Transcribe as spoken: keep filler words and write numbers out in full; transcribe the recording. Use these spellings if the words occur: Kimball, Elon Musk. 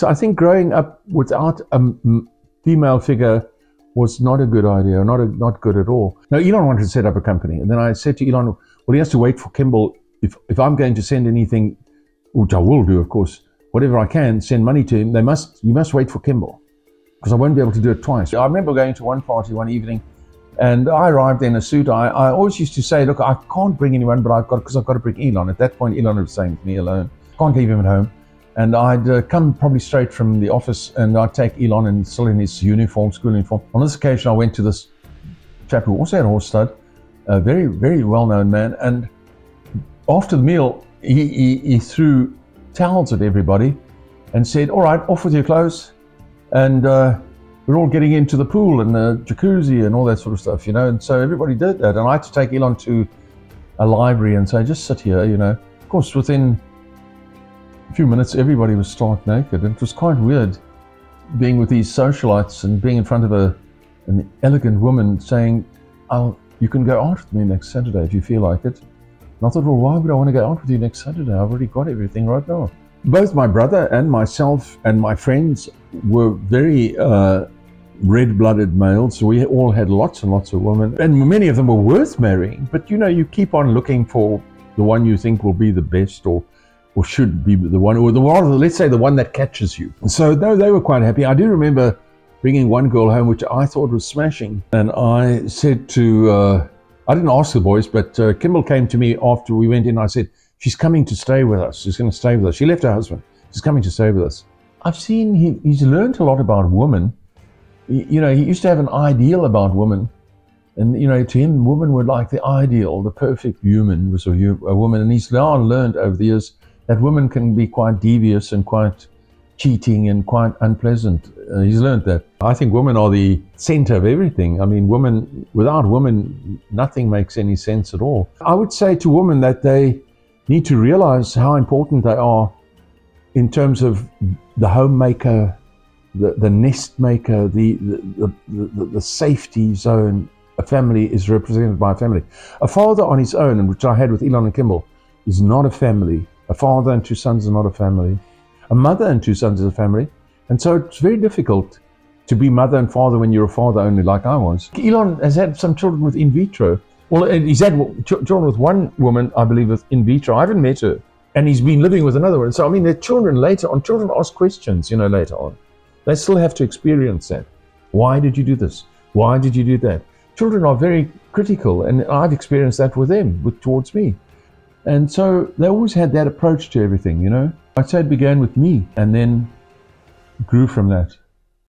So I think growing up without a female figure was not a good idea, not a, not good at all. Now, Elon wanted to set up a company, and then I said to Elon, well, he has to wait for Kimball. If, if I'm going to send anything, which I will do, of course, whatever I can, send money to him, they must, you must wait for Kimball, because I won't be able to do it twice. I remember going to one party one evening, and I arrived in a suit. I, I always used to say, look, I can't bring anyone, but I've got, because I've got to bring Elon. At that point, Elon was saying to me alone, can't leave him at home. And I'd uh, come probably straight from the office, and I'd take Elon, and still in his uniform, school uniform. On this occasion, I went to this chap who also had a horse stud, a very, very well-known man. And after the meal, he, he, he threw towels at everybody and said, all right, off with your clothes. And uh, we're all getting into the pool and the jacuzzi and all that sort of stuff, you know. And so everybody did that. And I had to take Elon to a library and say, just sit here, you know. Of course, within a few minutes, everybody was stark naked, and it was quite weird being with these socialites and being in front of a an elegant woman saying, "I'll, you can go out with me next Saturday if you feel like it." And I thought, well, why would I want to go out with you next Saturday? I've already got everything right now. Both my brother and myself and my friends were very uh, red-blooded males, so we all had lots and lots of women, and many of them were worth marrying. But you know, you keep on looking for the one you think will be the best, or or should be the one, or the one, let's say the one that catches you. And so no, they were quite happy. I do remember bringing one girl home, which I thought was smashing. And I said to, uh, I didn't ask the boys, but uh, Kimball came to me after we went in. I said, she's coming to stay with us. She's going to stay with us. She left her husband. She's coming to stay with us. I've seen, he, he's learned a lot about women. He, you know, he used to have an ideal about women. And, you know, to him, women were like the ideal, the perfect human was a, a woman. And he's now learned over the years that women can be quite devious and quite cheating and quite unpleasant. Uh, he's learned that. I think women are the center of everything. I mean, women, without women, nothing makes any sense at all. I would say to women that they need to realize how important they are in terms of the homemaker, the, the nest maker, the, the, the, the, the safety zone. A family is represented by a family. A father on his own, which I had with Elon and Kimball, is not a family. A father and two sons are not a family. A mother and two sons is a family. And so it's very difficult to be mother and father when you're a father only, like I was. Elon has had some children with in vitro. Well, he's had children with one woman, I believe, with in vitro. I haven't met her. And he's been living with another one. So, I mean, their children later on, children ask questions, you know, later on. They still have to experience that. Why did you do this? Why did you do that? Children are very critical, and I've experienced that with them, with, towards me. And so they always had that approach to everything, you know. I'd say it began with me and then grew from that.